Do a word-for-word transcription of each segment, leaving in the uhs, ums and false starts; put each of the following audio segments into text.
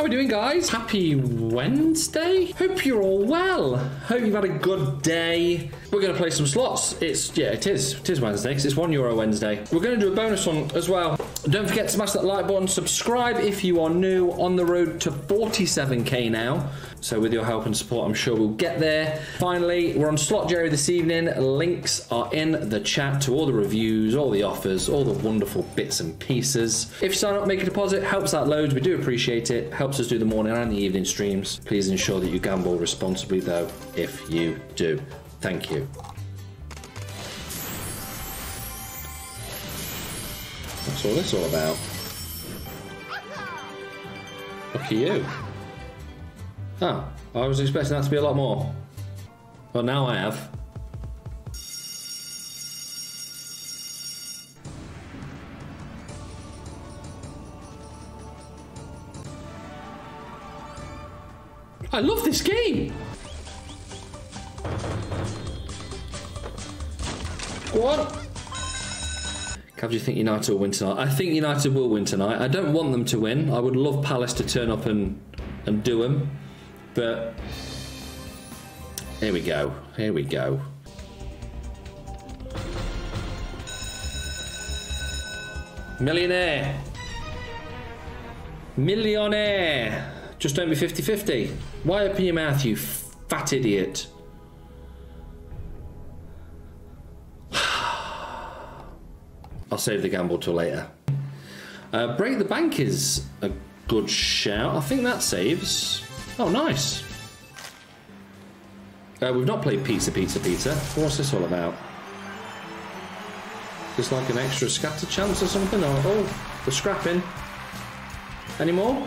How are we doing, guys? Happy Wednesday. Hope you're all well. Hope you've had a good day. We're going to play some slots. It's, yeah, it is. It is Wednesday because it's one Euro Wednesday. We're going to do a bonus one as well. Don't forget to smash that like button. Subscribe if you are new. On the road to forty-seven K now. So with your help and support, I'm sure we'll get there. Finally, we're on SlotJerry this evening. Links are in the chat to all the reviews, all the offers, all the wonderful bits and pieces. If you sign up, make a deposit. Helps out loads. We do appreciate it. Helps us do the morning and the evening streams. Please ensure that you gamble responsibly, though, if you do. Thank you. What's all this all about? Look at you. Oh, I was expecting that to be a lot more. Well, now I have. I love this game! What? How do you think United will win tonight? I think United will win tonight. I don't want them to win. I would love Palace to turn up and, and do them. But here we go. Here we go. Millionaire. Millionaire. Just don't be fifty fifty. Why open your mouth, you fat idiot? I'll save the gamble till later. Uh, break the bank is a good shout. I think that saves. Oh, nice. Uh, we've not played Pizza, Pizza, Pizza. What's this all about? Is this like an extra scatter chance or something? Oh, oh, we're scrapping. Any more?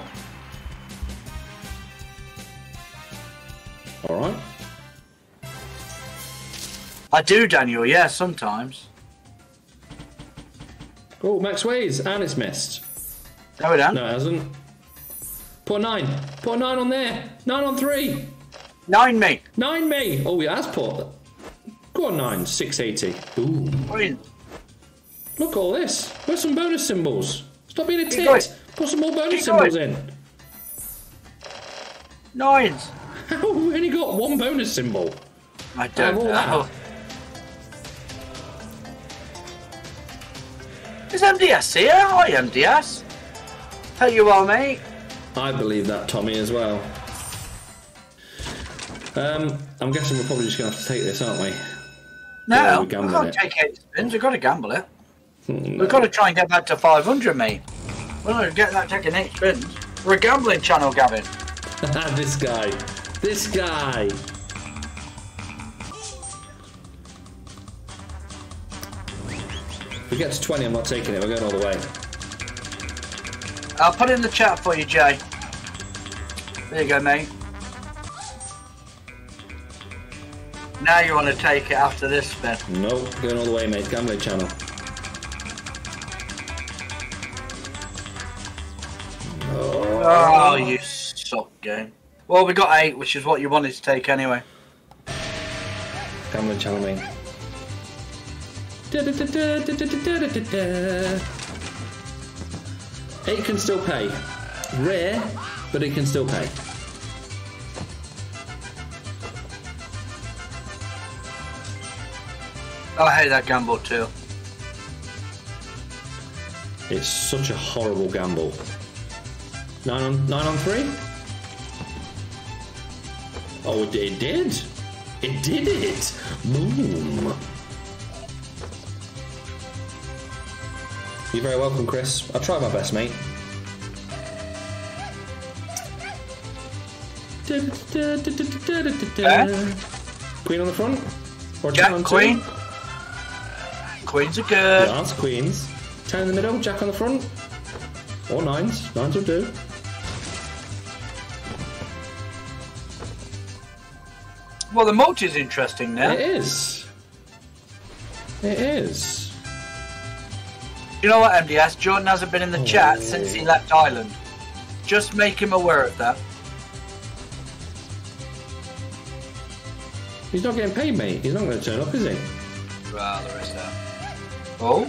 All right. I do, Daniel, yeah, sometimes. Oh, Max Ways, and it's missed. No, it hasn't. No, it hasn't. Put a nine. Put a nine on there. Nine on three. Nine me. Nine me. Oh, it has put. Go on, nine. six eighty. Ooh. Brilliant. Look at all this. Where's some bonus symbols? Stop being a tit. Put some more bonus symbols in. Nines. How have we only got one bonus symbol? I don't know. Is M D S here? Hi, M D S. How you are, mate? I believe that, Tommy, as well. Um, I'm guessing we're probably just going to have to take this, aren't we? No, we can't take eight spins. We've got to gamble it. No. We've got to try and get that to five hundred, mate. We're going to get that taking eight spins. We're a gambling channel, Gavin. This guy. This guy. If we get to twenty, I'm not taking it. We're going all the way. I'll put it in the chat for you, Jay. There you go, mate. Now you want to take it after this spin. Nope, going all the way, mate. Gambling channel. Oh, oh, you suck, game. Well, we got eight, which is what you wanted to take anyway. Gambling channel, mate. Da, da, da, da, da, da, da, da, da. It can still pay. Rare, but it can still pay. I hate that gamble too. It's such a horrible gamble. Nine on, nine on three? Oh, it, it did. It did it. Boom. You're very welcome, Chris. I'll try my best, mate. Uh, Queen on the front? Or Jack on Queen? Two? Queens are good. Yeah, that's Queens. Ten in the middle, Jack on the front. Or nines. Nines will do. Well, the multi is interesting now. It is. It is. You know what, M D S? Jordan hasn't been in the oh, chat yeah. since he left Ireland. Just make him aware of that. He's not getting paid, mate. He's not going to turn up, is he? Well, there is that. Oh.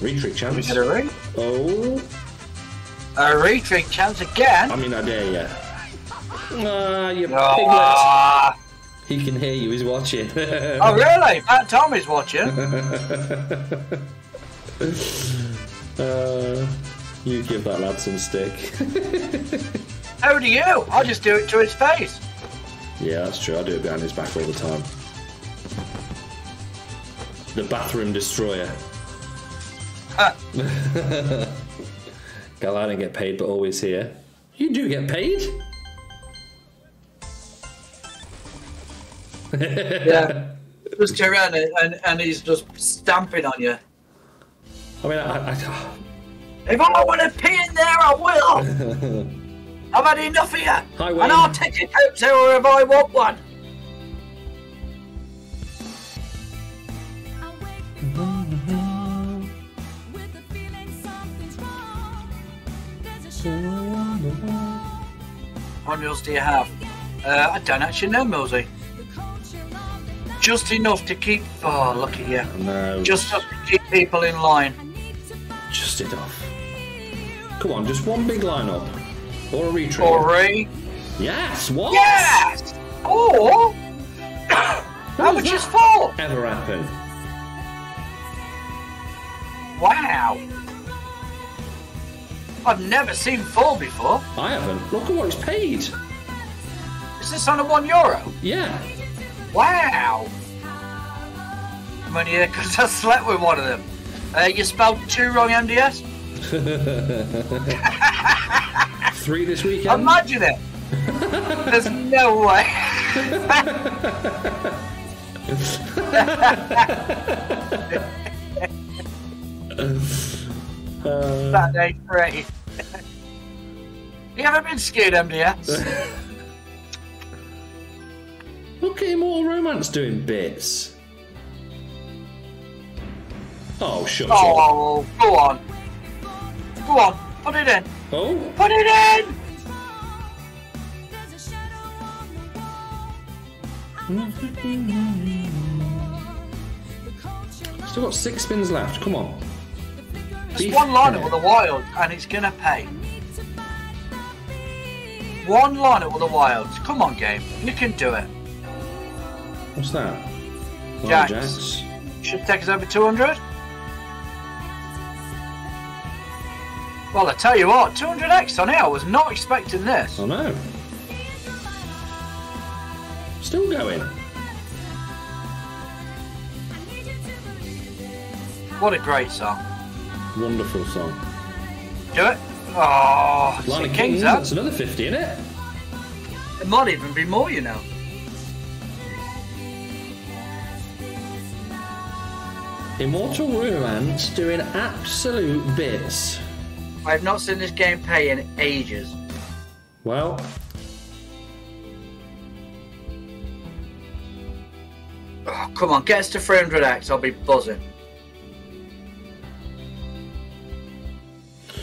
Retreat chance. Did we get a ring? Oh. A retreat chance again? I mean, I dare you. Ah, you oh. piglet. He can hear you, he's watching. Oh, really? Fat Tom is watching. uh, you give that lad some stick. How do you? I just do it to his face. Yeah, that's true. I do it behind his back all the time. The bathroom destroyer. Huh. Gal, I don't get paid, but always here. You do get paid. Yeah. Just go around and, and, and he's just stamping on you. I mean, I... I, I... If I want to pee in there, I will! I've had enough of you! Hi, Wayne. And I'll take it out to if I want one! What meals do you have? Uh, I don't actually know, Millsy. Just enough to keep... Oh, look at you. No. Just enough to keep people in line. Just enough. Come on, just one big line up. Or a retreat. Or a... Yes, what? Yes! Or... How much is four? Ever happen. Wow. I've never seen four before. I haven't. Look at what it's paid. Is this on a one euro? Yeah. Wow! I'm only here because I slept with one of them. Uh, you spelled two wrong, M D S? Three this weekend? Imagine it! There's no way! That ain't great. You haven't been scared, M D S? Look at Immortal Romance doing bits. Oh, shut up. Oh, you. Go on. Go on, put it in. Oh? Put it in! Still got six spins left, come on. Just one line up with the wild and it's gonna pay. One line up with the wilds. Come on, game. You can do it. What's that? Jacks. Jacks. Should take us over two hundred. Well, I tell you what, two hundred X on here. I was not expecting this. I know. Still going. What a great song. Wonderful song. Do it. Oh, Line of Kings. That's another fifty, isn't it? It might even be more, you know. Immortal Romance doing absolute bits. I've not seen this game pay in ages. Well. Oh, come on, get us to three hundred X, I'll be buzzing.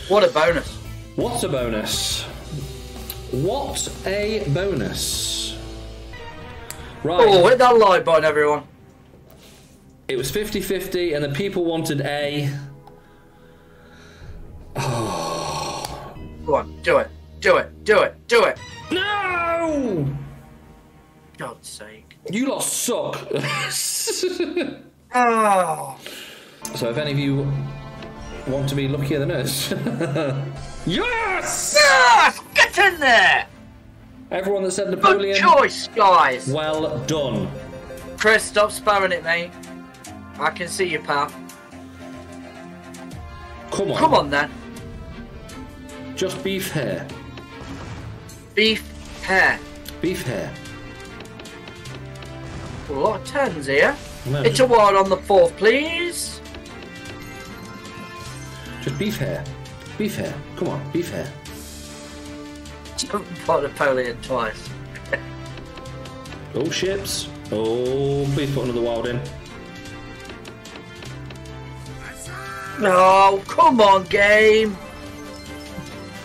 What a bonus. What a bonus. What a bonus. Right. Oh, hit that like button, everyone. It was fifty fifty, and the people wanted A. Oh. Go on, do it, do it, do it, do it. No! God's sake. You lot suck. Oh. So, if any of you want to be luckier than us. Yes! Yes! Get in there! Everyone that said Napoleon. Good choice, guys. Well done. Chris, stop spamming it, mate. I can see you, pal. Come on. Come on, then. Just beef hair. Beef hair. Beef hair. A lot of turns here. No, it's just... a wild on the fourth, please. Just beef hair. Beef hair. Come on, beef hair. Don't put Napoleon twice. Oh, ships. Oh, please put another wild in. No, oh, come on, game.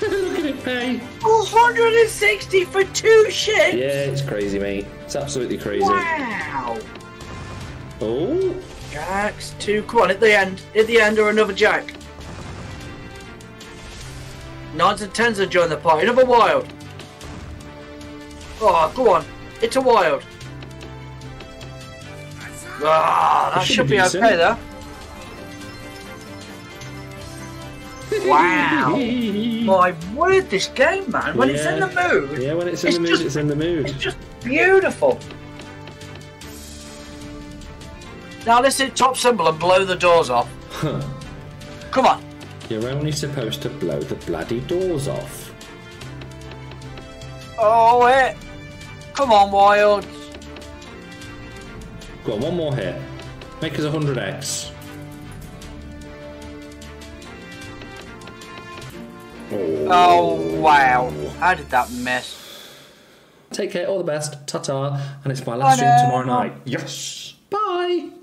Look at it pay. one hundred sixty for two ships. Yeah, it's crazy, mate. It's absolutely crazy. Wow. Oh. Jacks, two. Come on, at the end. At the end, or another jack. Nines and tens have joined the party. Another wild. Oh, go on. It's a wild. Ah, that should be okay though. Wow. My word, this game, man. When yeah. it's in the mood. Yeah, when it's in it's the mood, just, it's in the mood. It's just beautiful. Now let's hit top symbol and blow the doors off. Huh. Come on. You're only supposed to blow the bloody doors off. Oh, it. Come on, Wild. Go on, one more hit. Make us one hundred X. Oh. Oh, wow. How did that miss? Take care, all the best. Ta-ta. And it's my last stream tomorrow night. Yes. Bye.